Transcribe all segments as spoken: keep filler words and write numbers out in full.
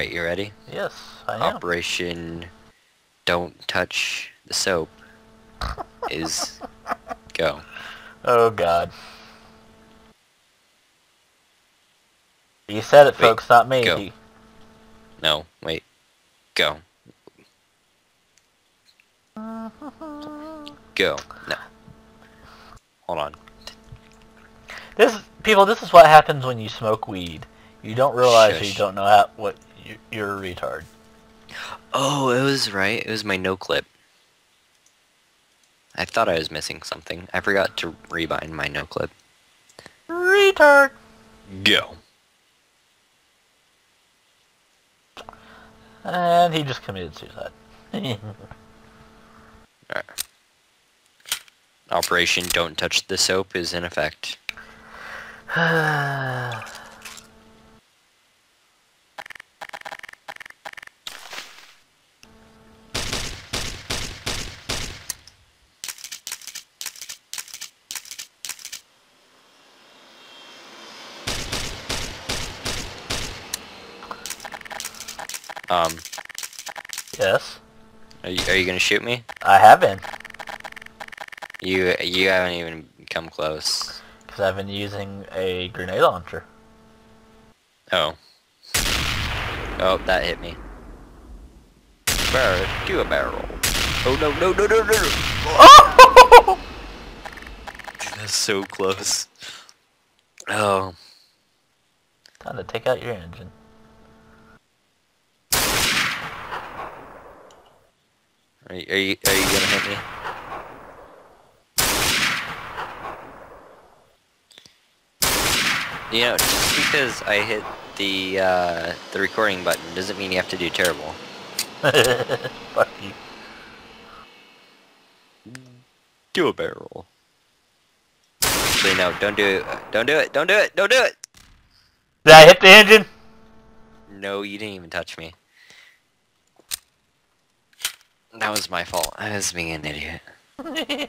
Alright, you ready? Yes, I am. Operation Don't Touch the Soap is go. Oh, God. You said it, wait, folks, not me. Go. No, wait. Go. Go. No. Hold on. This, people, this is what happens when you smoke weed. You don't realize Shush. you don't know how, what, you, you're a retard. Oh, it was right. It was my no clip. I thought I was missing something. I forgot to rebind my no clip. Retard. Go. And he just committed suicide. Alright. Operation Don't Touch the Soap is in effect. Um. Yes. Are you, are you gonna shoot me? I haven't. You you haven't even come close. Because I've been using a grenade launcher. Oh. Oh, that hit me. Bird, do a barrel. Oh no no no no no! Oh! That's so close. Oh. Time to take out your engine. Are you, are you, are you gonna hit me? You know, just because I hit the, uh, the recording button doesn't mean you have to do terrible. Fuck you. Do a barrel. Actually, no, don't do it. Don't do it. Don't do it. Don't do it. Did I hit the engine? No, you didn't even touch me. That was my fault. I was being an idiot. Alright,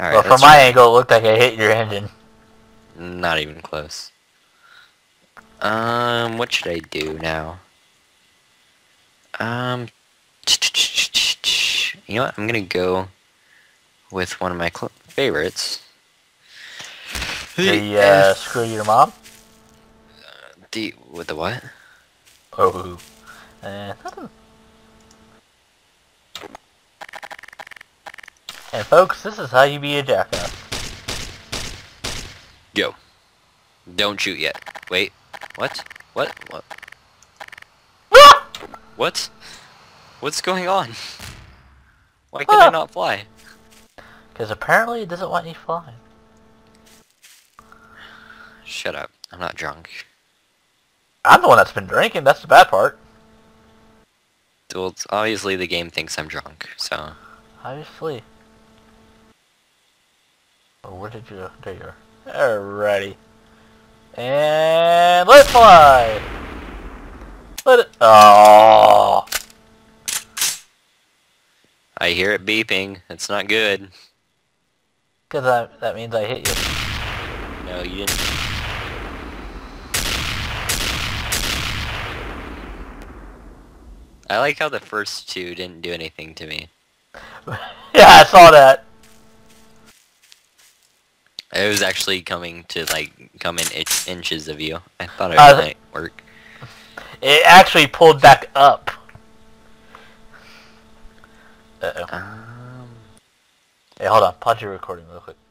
well, from my right. angle, it looked like I hit your engine. Not even close. Um, what should I do now? Um, you know what? I'm gonna go with one of my cl favorites. The, uh, Screw Your Mom? Uh, the, with the what? Oh. Uh, And folks, this is how you be a jackass. Yo. Don't shoot yet. Wait. What? What? What? What? What's going on? Why can ah. I not fly? Because apparently it doesn't want you flying. Shut up. I'm not drunk. I'm the one that's been drinking. That's the bad part. Well, obviously the game thinks I'm drunk, so... Obviously. Oh, where did you go? There you are. Alrighty. And let's fly! Let it... Oh. I hear it beeping. It's not good. Because that, that means I hit you. No, you didn't. I like how the first two didn't do anything to me. Yeah, I saw that. It was actually coming to, like, come in inch inches of you. I thought it uh, might work. It actually pulled back up. Uh-oh. Um, hey, hold on. Pause your recording real quick.